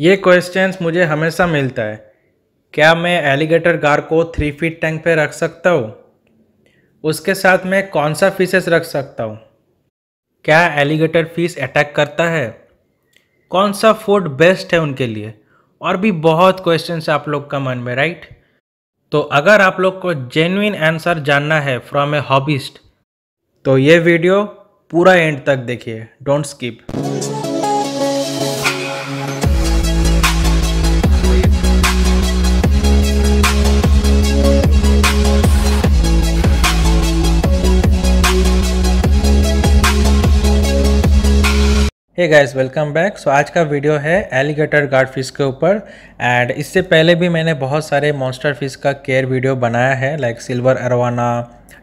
ये क्वेश्चंस मुझे हमेशा मिलता है, क्या मैं एलिगेटर गार को 3 फीट टैंक पे रख सकता हूँ, उसके साथ मैं कौन सा फिशेस रख सकता हूँ, क्या एलिगेटर फिश अटैक करता है, कौन सा फूड बेस्ट है उनके लिए, और भी बहुत क्वेश्चंस आप लोग का मन में राइट। तो अगर आप लोग को जेन्युइन आंसर जानना है फ्रॉम ए हॉबिस्ट तो ये वीडियो पूरा एंड तक देखिए, don't skip. Hey guys welcome back. So आज का वीडियो है एलिगेटर गार फिश के ऊपर, एंड इससे पहले भी मैंने बहुत सारे मॉन्स्टर फिश का केयर वीडियो बनाया है, like silver arowana,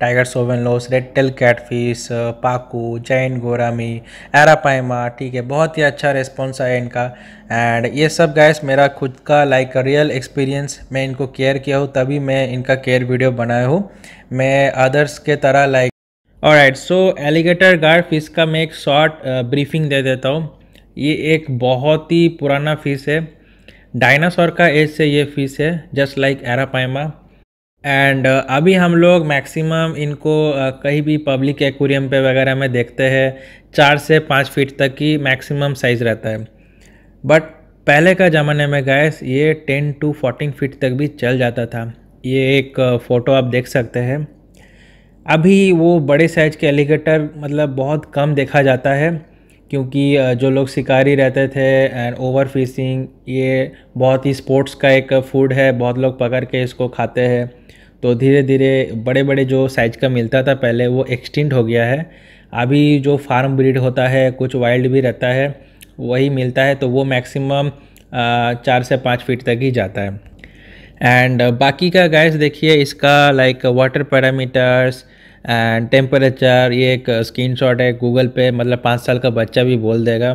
tiger shovelnose, red tail catfish, pacu, giant gourami, arapaima, ठीक है, बहुत ही अच्छा रिस्पॉन्स आया इनका। एंड ये सब गाइस मेरा खुद का लाइक रियल एक्सपीरियंस, मैं इनको केयर किया हूँ तभी मैं इनका केयर वीडियो बनाया हूँ, मैं अदर्स के तरह like. Alright, so alligator gar fish का मैं एक शॉर्ट ब्रीफिंग दे देता हूँ। ये एक बहुत ही पुराना फिश है, डायनासोर का एज से ये फिश है, जस्ट लाइक एरापाइमा। एंड अभी हम लोग मैक्सिमम इनको कहीं भी पब्लिक एक्वेरियम पे वगैरह में देखते हैं 4 से 5 फीट तक की मैक्सिमम साइज़ रहता है, बट पहले का ज़माने में गाइस ये 10 to 14 फीट तक भी चल जाता था। ये एक फ़ोटो आप देख सकते हैं। अभी वो बड़े साइज़ के एलिगेटर मतलब बहुत कम देखा जाता है, क्योंकि जो लोग शिकारी रहते थे एंड ओवर फिशिंग, ये बहुत ही स्पोर्ट्स का एक फूड है, बहुत लोग पकड़ के इसको खाते हैं, तो धीरे धीरे बड़े बड़े जो साइज़ का मिलता था पहले वो एक्सटिंक्ट हो गया है। अभी जो फार्म ब्रीड होता है, कुछ वाइल्ड भी रहता है, वही मिलता है, तो वो मैक्सिमम 4 से 5 फीट तक ही जाता है। एंड बाकी का गाइस देखिए इसका like water parameters and temperature, ये एक स्क्रीन शॉट है गूगल पे, मतलब 5 साल का बच्चा भी बोल देगा,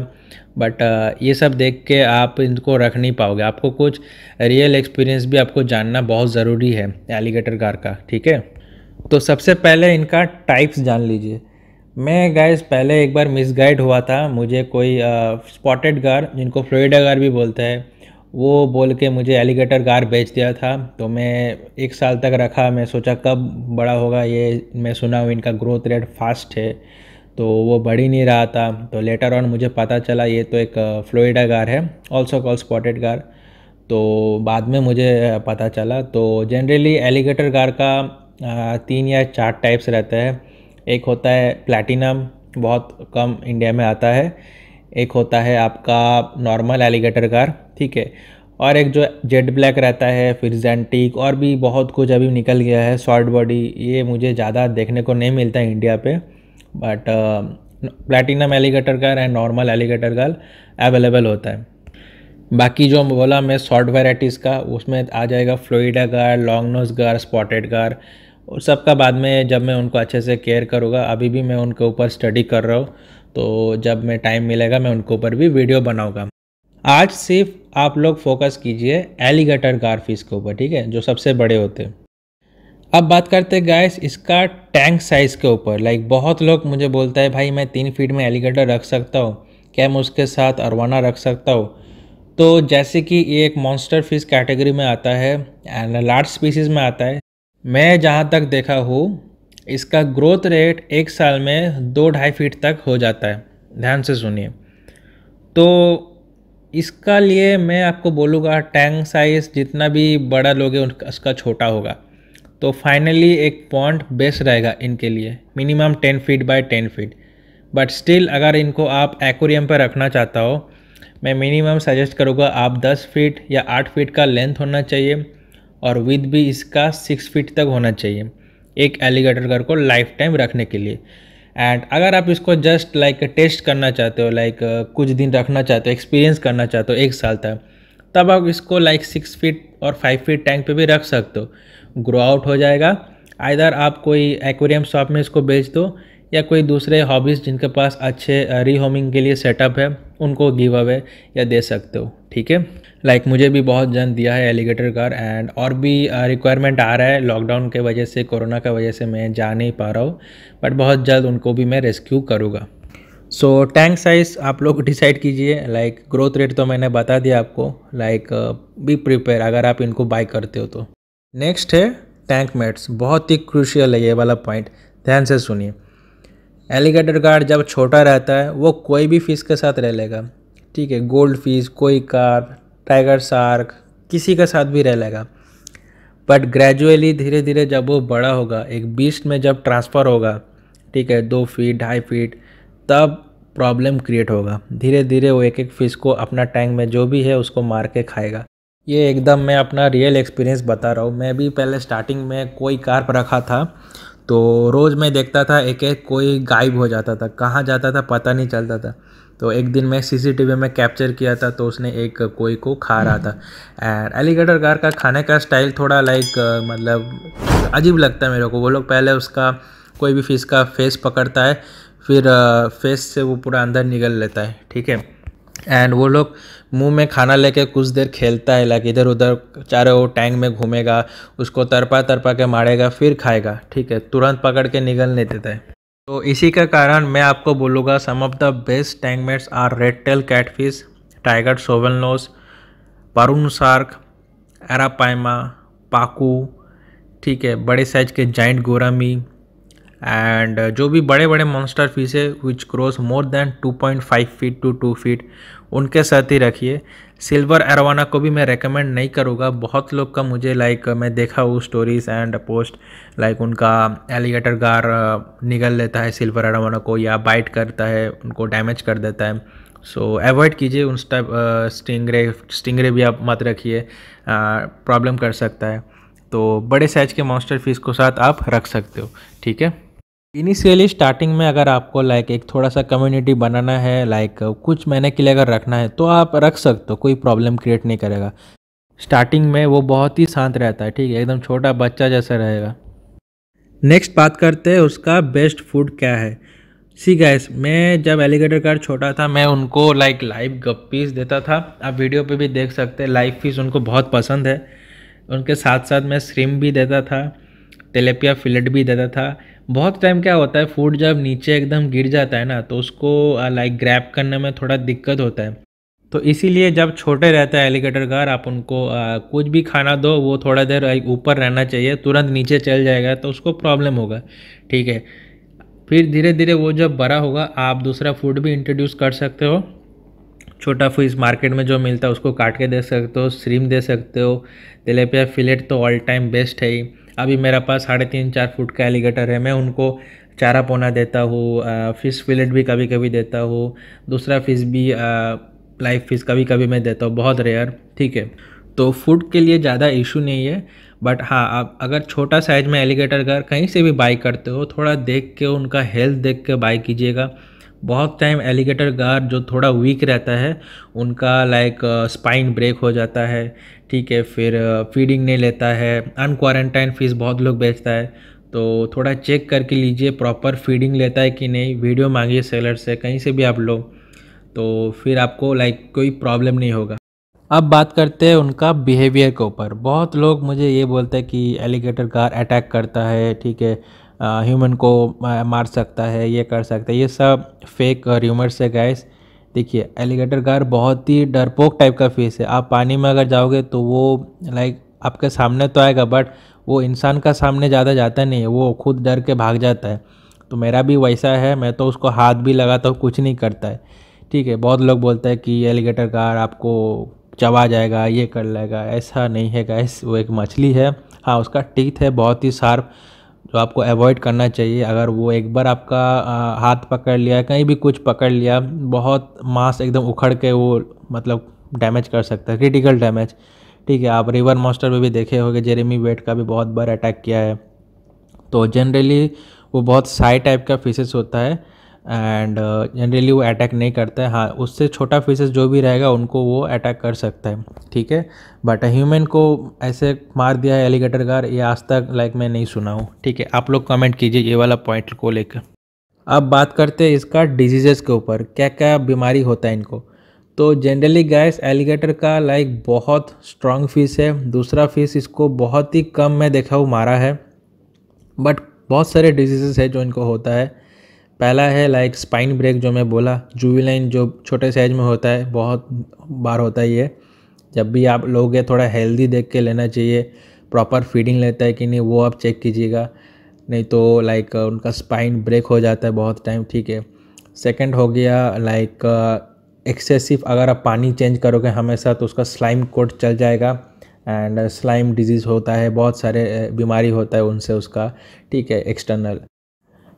बट ये सब देख के आप इनको रख नहीं पाओगे, आपको कुछ रियल एक्सपीरियंस भी आपको जानना बहुत ज़रूरी है एलिगेटर गार का, ठीक है। तो सबसे पहले इनका टाइप्स जान लीजिए। मैं गाइस पहले एक बार मिसगाइड हुआ था, मुझे कोई स्पॉटेड गार, जिनको फ्लोरिडा गार भी बोलते हैं, वो बोल के मुझे एलिगेटर गार बेच दिया था। तो मैं 1 साल तक रखा, मैं सोचा कब बड़ा होगा ये, मैं सुना हूँ इनका ग्रोथ रेट फास्ट है, तो वो बढ़ ही नहीं रहा था। तो लेटर ऑन मुझे पता चला ये तो एक फ्लोरिडा गार है, ऑल्सो कॉल्ड स्पॉटेड गार, तो बाद में मुझे पता चला। तो जनरली एलिगेटर गार का 3 या 4 टाइप्स रहते हैं। एक होता है प्लैटिनम, बहुत कम इंडिया में आता है, एक होता है आपका नॉर्मल एलिगेटर गार, ठीक है, और एक जो जेड ब्लैक रहता है, फिर जेंटिक, और भी बहुत कुछ अभी निकल गया है, शॉर्ट बॉडी, ये मुझे ज़्यादा देखने को नहीं मिलता है इंडिया पे, but platinum alligator gar and normal alligator gar available होता है। बाकी जो बोला मैं शॉर्ट वेराइटीज़ का, उसमें आ जाएगा फ्लोरिडा गार, लॉन्गनोज गार, स्पॉटेड गार, और सबका बाद में जब मैं उनको अच्छे से केयर करूँगा। अभी भी मैं उनके ऊपर स्टडी कर रहा हूँ, तो जब मैं टाइम मिलेगा मैं उनके ऊपर भी वीडियो बनाऊँगा। आज सिर्फ आप लोग फोकस कीजिए एलिगेटर गार फिश के ऊपर, ठीक है, जो सबसे बड़े होते हैं। अब बात करते हैं गाइस इसका टैंक साइज़ के ऊपर। लाइक बहुत लोग मुझे बोलता है, भाई मैं 3 फीट में एलिगेटर रख सकता हूँ, क्या मैं उसके साथ अरवाना रख सकता हूँ? तो जैसे कि ये एक मॉन्स्टर फिश कैटेगरी में आता है एंड लार्ज स्पीसीज़ में आता है। मैं जहाँ तक देखा हूँ इसका ग्रोथ रेट 1 साल में 2-2.5 फीट तक हो जाता है, ध्यान से सुनिए। तो इसका लिए मैं आपको बोलूँगा टैंक साइज़ जितना भी बड़ा लोगे उसका छोटा होगा, तो फाइनली एक पॉन्ड बेस्ट रहेगा इनके लिए, minimum 10 feet by 10 feet. But still अगर इनको आप एक्वेरियम पर रखना चाहता हो, मैं मिनिमम सजेस्ट करूँगा आप 10 फीट या 8 फीट का लेंथ होना चाहिए, और विड्थ भी इसका 6 फीट तक होना चाहिए एक एलिगेटर गार को लाइफ टाइम रखने के लिए। एंड अगर आप इसको जस्ट लाइक टेस्ट करना चाहते हो, लाइक कुछ दिन रखना चाहते हो, एक्सपीरियंस करना चाहते हो 1 साल तक, तब आप इसको लाइक 6 फीट और 5 फीट टैंक पे भी रख सकते हो, ग्रो आउट हो जाएगा। आइदर आप कोई एक्वेरियम शॉप में इसको बेच दो, या कोई दूसरे हॉबीज जिनके पास अच्छे रीहोमिंग के लिए सेटअप है उनको गिव अवे या दे सकते हो, ठीक है। लाइक मुझे भी बहुत जन दिया है एलिगेटर गार, एंड और भी रिक्वायरमेंट आ रहा है लॉकडाउन के वजह से, कोरोना का वजह से मैं जा नहीं पा रहा हूँ, बट बहुत जल्द उनको भी मैं रेस्क्यू करूँगा। सो टैंक साइज आप लोग डिसाइड कीजिए। लाइक ग्रोथ रेट तो मैंने बता दिया आपको। लाइक बी प्रिपेयर अगर आप इनको बाय करते हो तो। नेक्स्ट है टैंक मेट्स। बहुत ही क्रूशियल है ये वाला पॉइंट, ध्यान से सुनिए। एलिगेटर गार जब छोटा रहता है वो कोई भी फिश के साथ रह लेगा, ठीक है, गोल्ड फिश, कोई कार्प, टाइगर शार्क, किसी के साथ भी रह लेगा। बट ग्रेजुअली धीरे धीरे जब वो बड़ा होगा, एक बीस्ट में जब ट्रांसफ़र होगा, ठीक है, 2 फीट 2.5 फीट, तब प्रॉब्लम क्रिएट होगा। धीरे धीरे वो एक एक फिश को अपना टैंक में जो भी है उसको मार के खाएगा। ये एकदम मैं अपना रियल एक्सपीरियंस बता रहा हूँ। मैं भी पहले स्टार्टिंग में कोई कार्प रखा था तो रोज़ मैं देखता था एक एक कोई गायब हो जाता था, कहाँ जाता था पता नहीं चलता था। तो एक दिन मैं सीसीटीवी में कैप्चर किया था तो उसने एक कोई को खा रहा था। एंड एलिगेटर गार का खाने का स्टाइल थोड़ा लाइक मतलब अजीब लगता है मेरे को। वो लोग पहले उसका कोई भी फिश का फेस पकड़ता है, फिर फेस से वो पूरा अंदर निगल लेता है, ठीक है, एंड वो लोग मुंह में खाना लेके कुछ देर खेलता है, लाइक इधर उधर चारों ओर टैंक में घूमेगा, उसको तरपा तरपा के मारेगा, फिर खाएगा, ठीक है, तुरंत पकड़ के निगलने देता है। तो इसी का कारण मैं आपको बोलूँगा some of the best tank mates are red tail catfish, tiger shovelnose, परून shark, arapaima, pacu, ठीक है, बड़े साइज के जाइंट गोरामी, एंड जो भी बड़े बड़े मॉन्स्टर फिश है which cross more than 2.5 feet to 2 feet, उनके साथ ही रखिए। सिल्वर एरोवाना को भी मैं रेकमेंड नहीं करूँगा। बहुत लोग का मुझे लाइक मैं देखा हूँ स्टोरीज एंड पोस्ट, लाइक उनका एलिगेटर गार निगल लेता है सिल्वर एरोवाना को या बाइट करता है, उनको डैमेज कर देता है। सो एवॉइड कीजिए उन टाइप। स्टिंगरे भी आप मत रखिए, प्रॉब्लम कर सकता है। तो बड़े साइज के मॉन्स्टर फिश को साथ आप रख सकते हो, ठीक है। इनिशियली स्टार्टिंग में अगर आपको लाइक एक थोड़ा सा कम्युनिटी बनाना है, लाइक कुछ महीने के लिए अगर रखना है तो आप रख सकते हो, कोई प्रॉब्लम क्रिएट नहीं करेगा। स्टार्टिंग में वो बहुत ही शांत रहता है, ठीक है, एकदम छोटा बच्चा जैसा रहेगा। नेक्स्ट बात करते हैं उसका बेस्ट फूड क्या है। सी गाइस, मैं जब एलिगेटर गार छोटा था मैं उनको लाइक लाइव गप्पीस देता था। आप वीडियो पर भी देख सकते हैं, लाइव फिश उनको बहुत पसंद है। उनके साथ साथ मैं श्रिम्प भी देता था, तेलेपिया फिलेट भी देता था। बहुत टाइम क्या होता है, फूड जब नीचे एकदम गिर जाता है ना तो उसको लाइक ग्रैब करने में थोड़ा दिक्कत होता है। तो इसीलिए जब छोटे रहता है एलिगेटर गार, आप उनको कुछ भी खाना दो, वो थोड़ा देर ऊपर रहना चाहिए, तुरंत नीचे चल जाएगा तो उसको प्रॉब्लम होगा, ठीक है। फिर धीरे धीरे वो जब बड़ा होगा आप दूसरा फूड भी इंट्रोड्यूस कर सकते हो। छोटा फिश मार्केट में जो मिलता है उसको काट के दे सकते हो, श्रिम्प दे सकते हो, तेलेपिया फिलेट तो ऑल टाइम बेस्ट है ही। अभी मेरा पास 3.5-4 फुट का एलिगेटर है, मैं उनको चारा पोना देता हूँ, फ़िश फिलेट भी कभी कभी देता हूँ, दूसरा फिश भी लाइव फिश कभी कभी मैं देता हूँ, बहुत रेयर, ठीक है। तो फूड के लिए ज़्यादा इशू नहीं है। बट हाँ, आप अगर छोटा साइज में एलिगेटर गार कहीं से भी बाय करते हो थोड़ा देख के, उनका हेल्थ देख के बाय कीजिएगा। बहुत टाइम एलिगेटर गार जो थोड़ा वीक रहता है उनका लाइक स्पाइन ब्रेक हो जाता है, ठीक है, फिर फीडिंग नहीं लेता है, अनक्वारंटाइन फिश बहुत लोग बेचता है तो थोड़ा चेक करके लीजिए प्रॉपर फीडिंग लेता है कि नहीं। वीडियो मांगिए सेलर से, कहीं से भी आप लो, तो फिर आपको लाइक कोई प्रॉब्लम नहीं होगा। अब बात करते हैं उनका बिहेवियर के ऊपर। बहुत लोग मुझे ये बोलते हैं कि एलिगेटर गार अटैक करता है, ठीक है, ह्यूमन को मार सकता है, ये कर सकता है, ये सब फेक र्यूमर्स है गाइस। देखिए, एलिगेटर गार बहुत ही डरपोक टाइप का फिश है। आप पानी में अगर जाओगे तो वो लाइक आपके सामने तो आएगा बट वो इंसान का सामने ज़्यादा जाता नहीं है, वो खुद डर के भाग जाता है। तो मेरा भी वैसा है, मैं तो उसको हाथ भी लगाता हूँ, कुछ नहीं करता है, ठीक है। बहुत लोग बोलते हैं कि एलिगेटर गार आपको चबा जाएगा, ये कर लेगा, ऐसा नहीं है गाइस। वो एक मछली है, हाँ उसका टीथ है बहुत ही शार्प जो आपको अवॉइड करना चाहिए। अगर वो एक बार आपका हाथ पकड़ लिया, कहीं भी कुछ पकड़ लिया, बहुत मांस एकदम उखड़ के वो मतलब डैमेज कर सकता है, क्रिटिकल डैमेज, ठीक है। आप रिवर मॉन्स्टर में भी देखे होंगे, जेरेमी वेड का भी बहुत बार अटैक किया है। तो जनरली वो बहुत साई टाइप का फिशेस होता है एंड जनरली वो अटैक नहीं करता है। हाँ, उससे छोटा फिशेस जो भी रहेगा उनको वो अटैक कर सकता है, ठीक है, बट ह्यूमन को ऐसे मार दिया है एलिगेटर गार ये आज तक लाइक मैं नहीं सुना हूँ, ठीक है। आप लोग कमेंट कीजिए ये वाला पॉइंट को लेकर। अब बात करते हैं इसका डिजीज़ेस के ऊपर, क्या क्या बीमारी होता है इनको। तो जनरली गाइस एलिगेटर का लाइक बहुत स्ट्रॉन्ग फिश है, दूसरा फिश इसको बहुत ही कम मैं देखा हूँ मारा है, बट बहुत सारे डिजीज़ेस है जो इनको होता है। पहला है लाइक स्पाइन ब्रेक, जो मैं बोला जुविलाइन जो छोटे साइज में होता है, बहुत बार होता ही है। जब भी आप लोगे थोड़ा हेल्दी देख के लेना चाहिए, प्रॉपर फीडिंग लेता है कि नहीं वो आप चेक कीजिएगा, नहीं तो लाइक उनका स्पाइन ब्रेक हो जाता है बहुत टाइम, ठीक है। सेकंड हो गया लाइक एक्सेसिव, अगर आप पानी चेंज करोगे हमेशा तो उसका स्लाइम कोट चल जाएगा एंड स्लाइम डिजीज़ होता है, बहुत सारे बीमारी होता है उनसे उसका, ठीक है। एक्सटर्नल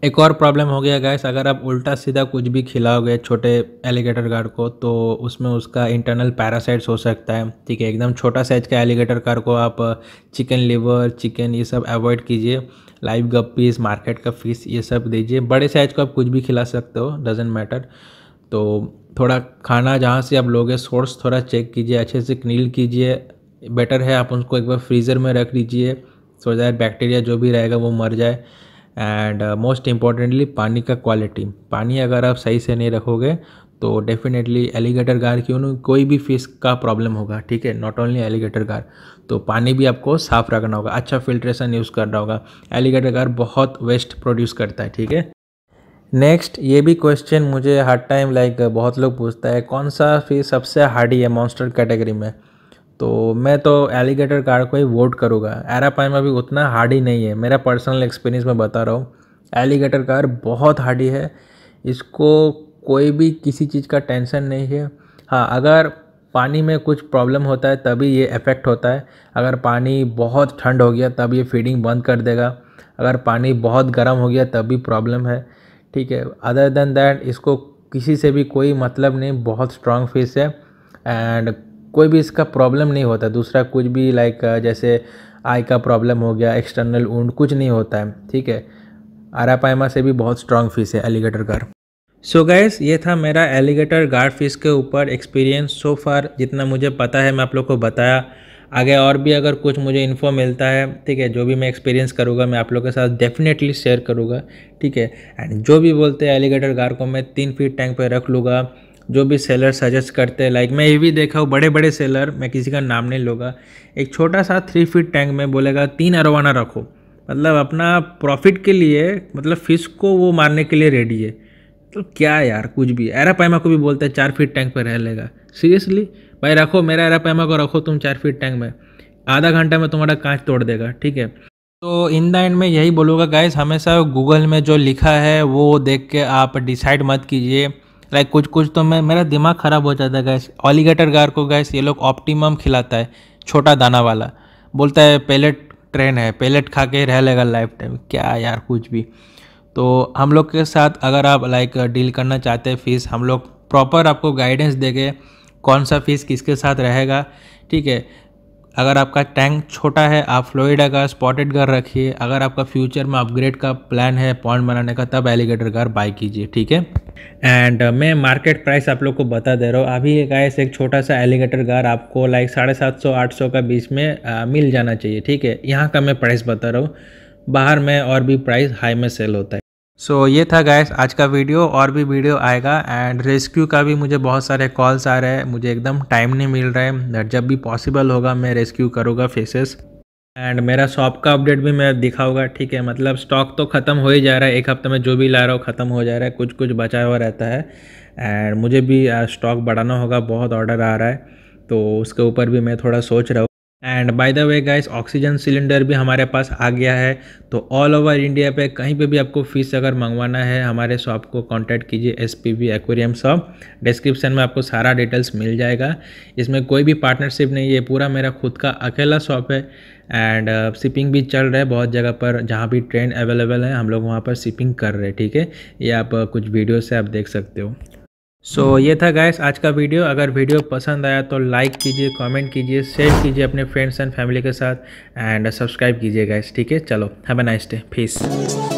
एक और प्रॉब्लम हो गया गाइस, अगर आप उल्टा सीधा कुछ भी खिलाओगे छोटे एलिगेटर गार को तो उसमें उसका इंटरनल पैरासाइट्स हो सकता है, ठीक है। एकदम छोटा साइज का एलिगेटर गार को आप चिकन लिवर, चिकन ये सब अवॉइड कीजिए, लाइव गप्पीस, मार्केट का फिश ये सब दीजिए। बड़े साइज को आप कुछ भी खिला सकते हो, डजेंट मैटर। तो थोड़ा खाना जहाँ से आप लोगे सोर्स थोड़ा चेक कीजिए, अच्छे से क्लीन कीजिए। बेटर है आप उनको एक बार फ्रीज़र में रख लीजिए सो दैट बैक्टीरिया जो भी रहेगा वो मर जाए। एंड मोस्ट इम्पॉर्टेंटली पानी का क्वालिटी, पानी अगर आप सही से नहीं रखोगे तो डेफिनेटली एलिगेटर गार क्यों ना कोई भी फिश का प्रॉब्लम होगा, ठीक है, नॉट ओनली एलिगेटर गार। तो पानी भी आपको साफ़ रखना होगा, अच्छा फिल्ट्रेशन यूज़ करना होगा। एलिगेटर गार बहुत वेस्ट प्रोड्यूस करता है, ठीक है। नेक्स्ट, ये भी क्वेश्चन मुझे हर टाइम लाइक बहुत लोग पूछता है कौन सा फिश सबसे हार्डी है मॉन्स्टर कैटेगरी में, तो मैं तो एलिगेटर गार को ही वोट करूँगा। अरापाइमा भी उतना हार्डी नहीं है, मेरा पर्सनल एक्सपीरियंस मैं बता रहा हूँ। एलिगेटर गार बहुत हार्डी है, इसको कोई भी किसी चीज़ का टेंशन नहीं है। हाँ, अगर पानी में कुछ प्रॉब्लम होता है तभी ये इफेक्ट होता है। अगर पानी बहुत ठंड हो गया तब ये फीडिंग बंद कर देगा, अगर पानी बहुत गर्म हो गया तब भी प्रॉब्लम है, ठीक है। अदर देन दैट इसको किसी से भी कोई मतलब नहीं, बहुत स्ट्रॉन्ग फिश है एंड कोई भी इसका प्रॉब्लम नहीं होता। दूसरा कुछ भी लाइक जैसे आई का प्रॉब्लम हो गया, एक्सटर्नल वुंड, कुछ नहीं होता है, ठीक है। अरापाइमा से भी बहुत स्ट्रॉन्ग फिश है एलिगेटर गार। सो गाइस, ये था मेरा एलिगेटर गार फिश के ऊपर एक्सपीरियंस सो फार। जितना मुझे पता है मैं आप लोग को बताया। आगे और भी अगर कुछ मुझे इन्फो मिलता है, ठीक है, जो भी मैं एक्सपीरियंस करूँगा मैं आप लोग के साथ डेफिनेटली शेयर करूँगा, ठीक है। एंड जो भी बोलते हैं एलिगेटर गार को मैं 3 फीट टैंक पर रख लूँगा, जो भी सेलर सजेस्ट करते हैं। लाइक मैं ये भी देखा हूँ बड़े बड़े सेलर, मैं किसी का नाम नहीं लूँगा, एक छोटा सा 3 फीट टैंक में बोलेगा 3 अरवाना रखो, मतलब अपना प्रॉफिट के लिए, मतलब फिश को वो मारने के लिए रेडी है। तो क्या यार, कुछ भी। अरापाइमा को भी बोलते हैं 4 फीट टैंक पर रह लेगा। सीरियसली भाई, रखो मेरा अरापाइमा को, रखो तुम 4 फीट टैंक में, आधा घंटा में तुम्हारा कांच तोड़ देगा, ठीक है। तो इन द एंड में यही बोलूँगा गाइस, हमेशा गूगल में जो लिखा है वो देख के आप डिसाइड मत कीजिए। लाइक कुछ तो मेरा दिमाग ख़राब हो जाता है गैस। एलिगेटर गार को गैस ये लोग ऑप्टिमम खिलाता है, छोटा दाना वाला, बोलता है पेलेट ट्रेन है, पेलेट खा के रह लेगा लाइफ टाइम। क्या यार, कुछ भी। तो हम लोग के साथ अगर आप लाइक डील करना चाहते हैं फिश, हम लोग प्रॉपर आपको गाइडेंस देंगे कौन सा फिश किसके साथ रहेगा, ठीक है। अगर आपका टैंक छोटा है आप फ्लोरिडा गार, स्पॉटेड गार रखिए। अगर आपका फ्यूचर में अपग्रेड का प्लान है, पॉन्ड बनाने का, तब एलिगेटर गार बाय कीजिए, ठीक है। एंड मैं मार्केट प्राइस आप लोग को बता दे रहा हूँ अभी गाइस। एक छोटा सा एलिगेटर गार आपको लाइक 750-800 का बीच में मिल जाना चाहिए, ठीक है। यहाँ का मैं प्राइस बता रहा हूँ, बाहर में और भी प्राइस हाई में सेल होता है। सो ये था गाइस आज का वीडियो। और भी वीडियो आएगा एंड रेस्क्यू का भी मुझे बहुत सारे कॉल्स आ रहे हैं, मुझे एकदम टाइम नहीं मिल रहा है। जब भी पॉसिबल होगा मैं रेस्क्यू करूँगा फिशेस। एंड मेरा शॉप का अपडेट भी मैं दिखाऊंगा, ठीक है। मतलब स्टॉक तो ख़त्म हो ही जा रहा है, एक हफ्ते में जो भी ला रहा हूँ ख़त्म हो जा रहा है, कुछ कुछ बचा हुआ रहता है। एंड मुझे भी स्टॉक बढ़ाना होगा, बहुत ऑर्डर आ रहा है, तो उसके ऊपर भी मैं थोड़ा सोच रहा हूँ। And by the way guys, oxygen cylinder भी हमारे पास आ गया है, तो ऑल ओवर इंडिया पे कहीं पे भी आपको फिश अगर मंगवाना है हमारे शॉप को कांटेक्ट कीजिए, एसपीवी एक्वेरियम शॉप। डिस्क्रिप्शन में आपको सारा डिटेल्स मिल जाएगा। इसमें कोई भी पार्टनरशिप नहीं है, पूरा मेरा खुद का अकेला शॉप है। एंड शिपिंग भी चल रहा है बहुत जगह पर, जहाँ भी ट्रेन अवेलेबल है हम लोग वहाँ पर शिपिंग कर रहे हैं, ठीक है। ये आप कुछ वीडियो से आप देख सकते हो। सो ये था गाइस आज का वीडियो। अगर वीडियो पसंद आया तो लाइक कीजिए, कमेंट कीजिए, शेयर कीजिए अपने फ्रेंड्स एंड फैमिली के साथ एंड सब्सक्राइब कीजिए गाइस, ठीक है। चलो, have a nice day, piece.